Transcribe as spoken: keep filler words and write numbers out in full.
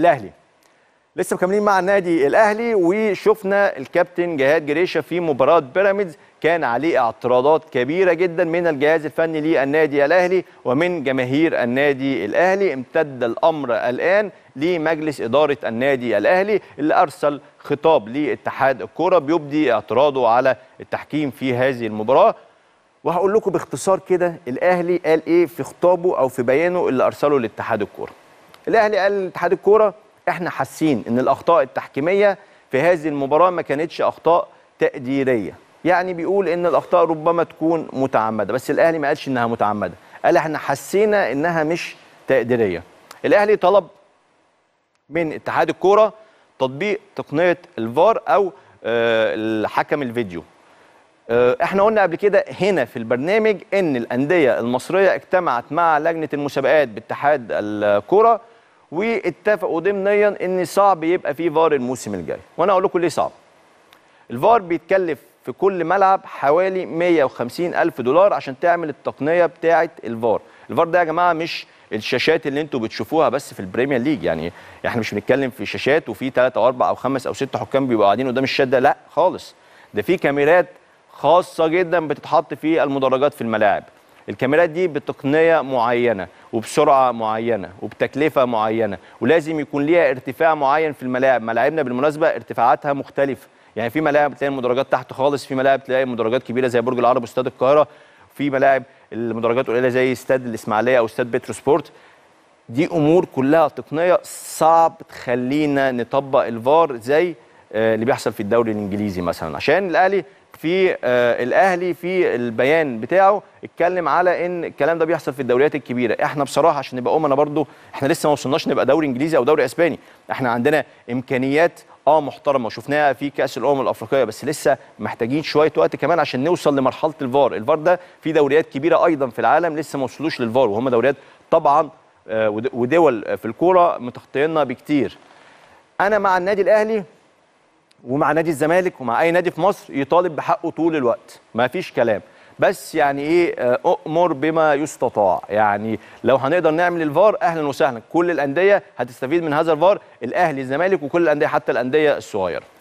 الاهلي لسه مكملين مع النادي الاهلي، وشفنا الكابتن جهاد جريشه في مباراه بيراميدز كان عليه اعتراضات كبيره جدا من الجهاز الفني للنادي الاهلي ومن جماهير النادي الاهلي. امتد الامر الان لمجلس اداره النادي الاهلي اللي ارسل خطاب لاتحاد الكره بيبدي اعتراضه على التحكيم في هذه المباراه. وهقول لكم باختصار كده الاهلي قال ايه في خطابه او في بيانه اللي ارسله لاتحاد الكره. الاهلي قال لاتحاد الكره احنا حاسين ان الاخطاء التحكيميه في هذه المباراه ما كانتش اخطاء تقديريه، يعني بيقول ان الاخطاء ربما تكون متعمده، بس الاهلي ما قالش انها متعمده، قال احنا حسينا انها مش تقديريه. الاهلي طلب من اتحاد الكره تطبيق تقنيه الفار او الحكم الفيديو. احنا قلنا قبل كده هنا في البرنامج ان الانديه المصريه اجتمعت مع لجنه المسابقات باتحاد الكره واتفقوا ضمنيا ان صعب يبقى في فار الموسم الجاي، وانا اقول لكم ليه صعب. الفار بيتكلف في كل ملعب حوالي مية وخمسين ألف دولار عشان تعمل التقنيه بتاعه الفار. الفار ده يا جماعه مش الشاشات اللي انتم بتشوفوها بس في البريمير ليج، يعني احنا مش بنتكلم في شاشات وفي ثلاثة او أربعة او خمسة او ستة حكام بيبقوا قاعدين قدام الشاشه، ده لا خالص، ده في كاميرات خاصه جدا بتتحط في المدرجات في الملاعب. الكاميرات دي بتقنيه معينه وبسرعه معينه وبتكلفه معينه، ولازم يكون ليها ارتفاع معين في الملاعب. ملاعبنا بالمناسبه ارتفاعاتها مختلفه، يعني في ملاعب تلاقي المدرجات تحت خالص، في ملاعب تلاقي مدرجات كبيره زي برج العرب واستاد القاهره، في ملاعب المدرجات قليله زي استاد الإسماعيلية او استاد بترو سبورت. دي امور كلها تقنيه صعب تخلينا نطبق الفار زي اللي بيحصل في الدوري الانجليزي مثلا. عشان الاهلي في آه الاهلي في البيان بتاعه اتكلم على ان الكلام ده بيحصل في الدوريات الكبيره. احنا بصراحه عشان نبقى امنا برضو احنا لسه ما وصلناش نبقى دوري انجليزي او دوري اسباني، احنا عندنا امكانيات اه محترمه وشفناها في كاس الامم الافريقيه، بس لسه محتاجين شويه وقت كمان عشان نوصل لمرحله الفار. الفار ده في دوريات كبيره ايضا في العالم لسه ما وصلوش للفار، وهم دوريات طبعا آه ودول في الكوره متخطينا بكتير. انا مع النادي الاهلي ومع نادي الزمالك ومع اي نادي في مصر يطالب بحقه طول الوقت، ما فيش كلام، بس يعني ايه اؤمر بما يستطاع. يعني لو هنقدر نعمل الفار اهلا وسهلا، كل الانديه هتستفيد من هذا الفار، الاهلي الزمالك وكل الانديه حتى الانديه الصغيره.